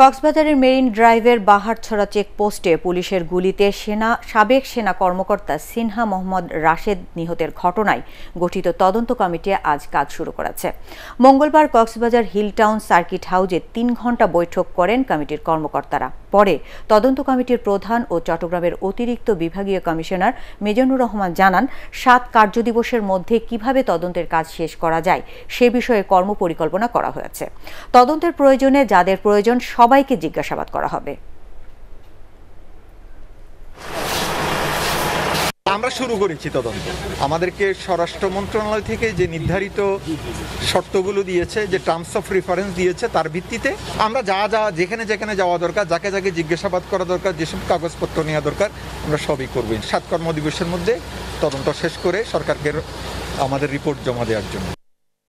কক্সবাজারের মেরিন ড্রাইভের বাহারছড়া চেকপোস্টে পুলিশের গুলিতে সাবেক সেনা কর্মকর্তা সিনহা মোহাম্মদ রাশেদ নিহতের ঘটনায় গঠিত তদন্ত কমিটি আজ কাজ শুরু করেছে। মঙ্গলবার কক্সবাজার হিলটাউন সার্কিট হাউজে ৩ ঘণ্টা বৈঠক করেন কমিটির কর্মকর্তারা। পরে তদন্ত কমিটির প্রধান ও চট্টগ্রামের অতিরিক্ত বিভাগীয় কমিশনার মিজানুর রহমান জানান, ৭ কার্যদিবসের মধ্যে কিভাবে তদন্তের কাজ শেষ করা যায় সে বিষয়ে কর্মপরিকল্পনা করা হয়েছে। তদন্তের প্রয়োজনে যাদের প্রয়োজন সবাইকে জিজ্ঞাসাবাদ করা হবে। আমরা শুরু করেছি তদন্ত। আমাদেরকে স্বরাষ্ট্র মন্ত্রণালয় থেকে যে নির্ধারিত শর্তগুলো দিয়েছে, যে টার্মস অফ রেফারেন্স দিয়েছে, তার ভিত্তিতে আমরা যা যেখানে যাওয়া দরকার, যাকে জিজ্ঞাসাবাদ করা দরকার, যেসব কাগজপত্র নেওয়া দরকার, আমরা সবই করব ৭ কর্মদিবসের মধ্যে তদন্ত শেষ করে সরকারকে আমাদের রিপোর্ট জমা দেওয়ার জন্য।